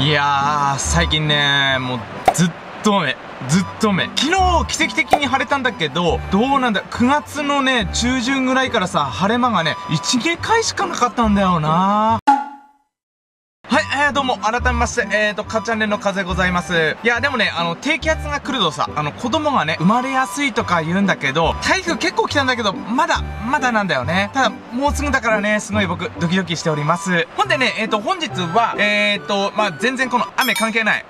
いやー、最近ね、もうずっと雨。昨日奇跡的に晴れたんだけど、どうなんだ、9月のね中旬ぐらいからさ、晴れ間がね1、2回しかなかったんだよな。どうも、改めまして、かちゃんれんの風ございます。いや、でもね、低気圧が来るとさ、子供がね、生まれやすいとか言うんだけど、台風結構来たんだけど、まだなんだよね。ただ、もうすぐだからね、すごい僕、ドキドキしております。ほんでね、本日は、全然この雨関係ない。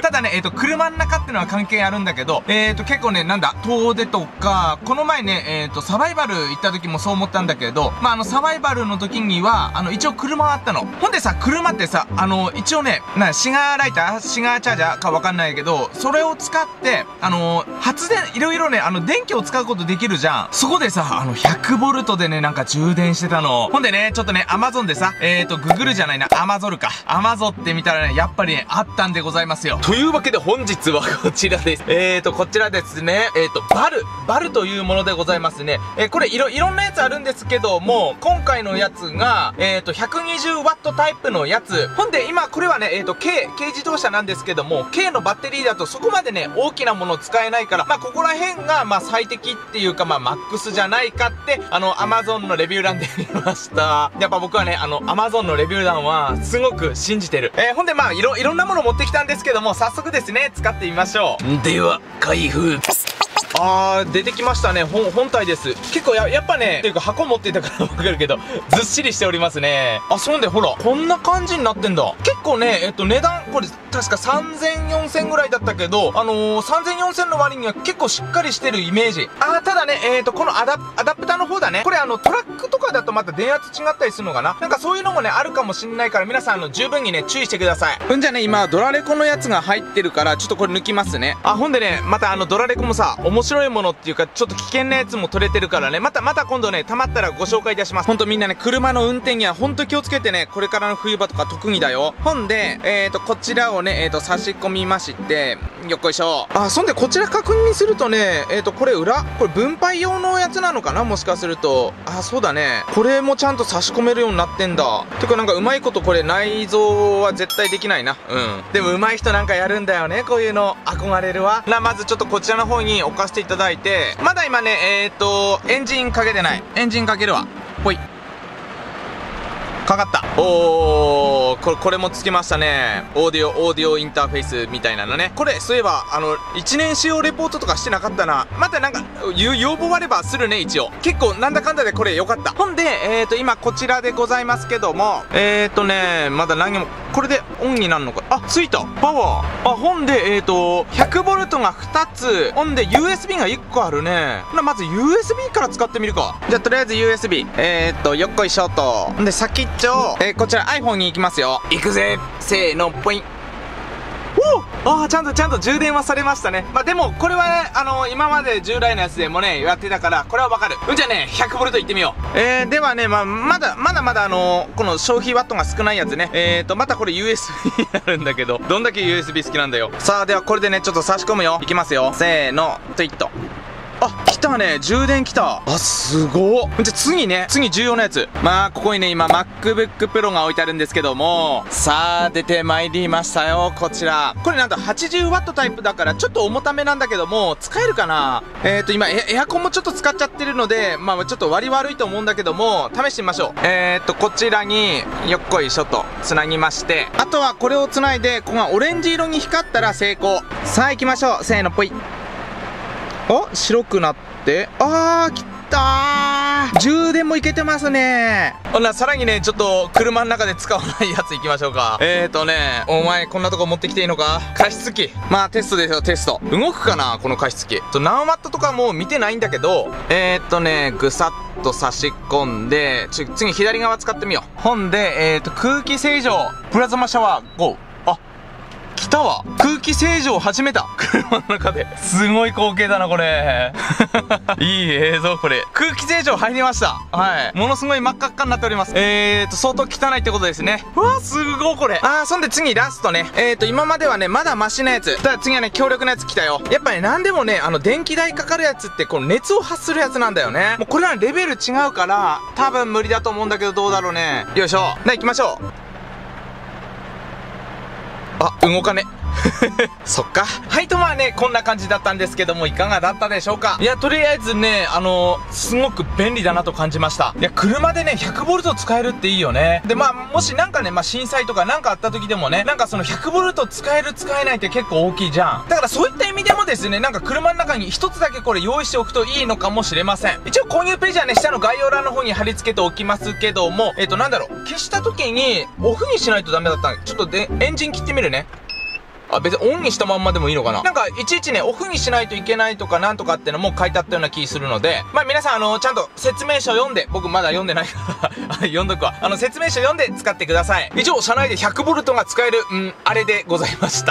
ただね、車の中ってのは関係あるんだけど、結構ね、なんだ、遠出とか、この前ね、サバイバル行った時もそう思ったんだけど、サバイバルの時には、一応車あったの。ほんでさ、車ってさ、一応ね、シガーライター、シガーチャージャーかわかんないけど、それを使って、発電、いろいろね、電気を使うことできるじゃん。そこでさ、100ボルトでね、なんか充電してたの。ほんでね、ちょっとね、Amazon でさ、ググるじゃないな、Amazon か。Amazon って見たらね、やっぱりね、あったんでございますよ。というわけで本日はこちらです。こちらですね、バルというものでございますね。これ、いろんなやつあるんですけども、今回のやつが、120ワットタイプのやつ。で、今、これはね、軽自動車なんですけども、軽のバッテリーだとそこまでね、大きなもの使えないから、ここら辺が、最適っていうか、マックスじゃないかって、Amazon のレビュー欄で見ました。やっぱ僕はね、Amazon のレビュー欄は、すごく信じてる。ほんで、いろんなもの持ってきたんですけども、早速ですね、使ってみましょう。では、開封。出てきましたね。本体です。結構やっぱね、っていうか箱持ってたからわかるけど、ずっしりしておりますね。そんで、ほら、こんな感じになってんだ。結構ね、値段、これ、確か3000、4000ぐらいだったけど、3000、4000の割には結構しっかりしてるイメージ。ただね、このアダプターの方だね。これトラックとかだとまた電圧違ったりするのかな。なんかそういうのもね、あるかもしんないから、皆さん、十分にね、注意してください。ほんじゃね、今、ドラレコのやつが入ってるから、ちょっとこれ抜きますね。ほんでね、またドラレコもさ、面白いものっていうか、ちょっと危険なやつも取れてるからね、また今度ね、溜まったらご紹介いたします。ほんとみんなね、車の運転にはほんと気をつけてね、これからの冬場とか特にだよ。ほんで、こちらをね、差し込みまして、よっこいしょ。そんでこちら確認するとね、これ裏、これ分配用のやつなのかな、もしかすると。そうだね。これもちゃんと差し込めるようになってんだ。てかなんかうまいことこれ内蔵は絶対できないな。でもうまい人なんかやるんだよね、こういうの。憧れるわ。まずちょっとこちらの方に置かせていただいて、まだ今ね、エンジンかけてない。エンジンかけるわ。ほい。かかった。おー、これもつきましたね。オーディオインターフェイスみたいなのね。これ、そういえば、1年使用レポートとかしてなかったな。またなんか、要望あればするね、一応。結構、なんだかんだでこれ良かった。ほんで、今こちらでございますけども、まだ何も、これでオンになるのか。ついた。パワー。ほんで、100ボルトが2つ。ほんで、USB が1個あるね。まず USB から使ってみるか。じゃあ、とりあえず USB。よっこいしょと。ほんで、先っちょ、こちら iPhone に行きますよ。行くぜ。せーの、ポイン。ちゃんと充電はされましたね。でも、これはね、今まで従来のやつでもね、やってたから、これはわかる。じゃあね、100ボルトいってみよう。ではね、まだこの消費ワットが少ないやつね。またこれ USB になるんだけど、どんだけ USB 好きなんだよ。さあ、ではこれでね、ちょっと差し込むよ。いきますよ。せーの、トイッと。来たね。充電来た。すごっ。じゃ、次重要なやつ。ここにね、今、MacBook Pro が置いてあるんですけども、さあ、出てまいりましたよ、こちら。これなんと 80W タイプだから、ちょっと重ためなんだけども、使えるかな。今、エアコンもちょっと使っちゃってるので、ちょっと割り悪いと思うんだけども、試してみましょう。こちらに、よっこいしょと、繋ぎまして、あとはこれを繋いで、ここがオレンジ色に光ったら成功。さあ、行きましょう。せーの、ぽい。白くなって、きたー。充電もいけてますね。さらにね、ちょっと、車の中で使わないやついきましょうか。ね、お前、こんなとこ持ってきていいのか？加湿器。テストですよ、テスト。動くかなこの加湿器。何ワットとかもう見てないんだけど、ぐさっと差し込んで、次左側使ってみよう。ほんで、空気清浄、プラズマシャワー5。来たわ。空気清浄を始めた。車の中で。すごい光景だな、これ。いい映像、これ。空気清浄入りました。はい。ものすごい真っ赤っかになっております。相当汚いってことですね。うわー、すごい、これ。そんで次、ラストね。今まではね、まだマシなやつ。ただ次はね、強力なやつ来たよ。やっぱね、なんでもね、電気代かかるやつって、この熱を発するやつなんだよね。もうこれはレベル違うから、多分無理だと思うんだけど、どうだろうね。よいしょ。行きましょう。あ、動かね。そっか。はい、とまあね、こんな感じだったんですけども、いかがだったでしょうか。いや、とりあえずね、すごく便利だなと感じました。いや、車でね、100V 使えるっていいよね。で、まあ、もしなんかね、まあ、震災とかなんかあった時でもね、なんかその100V 使える使えないって結構大きいじゃん。だからそういった意味でもですね、なんか車の中に一つだけこれ用意しておくといいのかもしれません。一応購入ページはね、下の概要欄の方に貼り付けておきますけども、なんだろう、消した時にオフにしないとダメだったんで、ちょっとで、エンジン切ってみるね。あ、別にオンにしたまんまでもいいのかな。なんか、いちいちね、オフにしないといけないとかなんとかってのも書いてあったような気するので、まあ皆さん、ちゃんと説明書読んで、僕まだ読んでないから、読んどくわ。説明書読んで使ってください。以上、車内で 100V が使える、あれでございました。